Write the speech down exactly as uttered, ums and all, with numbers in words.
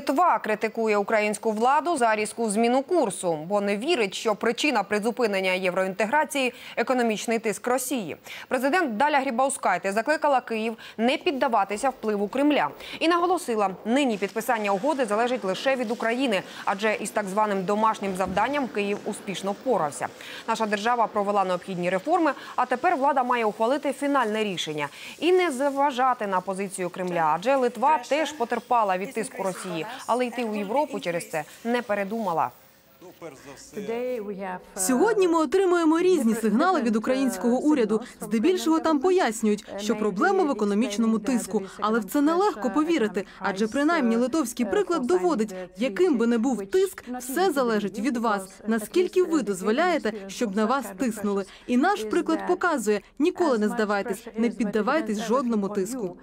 Литва критикує українську владу за різку зміну курсу, бо не вірить, що причина призупинення євроінтеграції – економічний тиск Росії. Президент Даля Грибавскайте закликала Київ не піддаватися впливу Кремля. І наголосила, нині підписання угоди залежить лише від України, адже із так званим домашнім завданням Київ успішно впорався. Наша держава провела необхідні реформи, а тепер влада має ухвалити фінальне рішення. І не зважати на позицію Кремля, адже Литва теж потерпала від тиску Росії, але йти у Європу через це не передумала. Сьогодні ми отримуємо різні сигнали від українського уряду. Здебільшого там пояснюють, що проблема в економічному тиску. Але в це нелегко повірити, адже принаймні литовський приклад доводить, яким би не був тиск, все залежить від вас, наскільки ви дозволяєте, щоб на вас тиснули. І наш приклад показує, ніколи не здавайтесь, не піддавайтесь жодному тиску.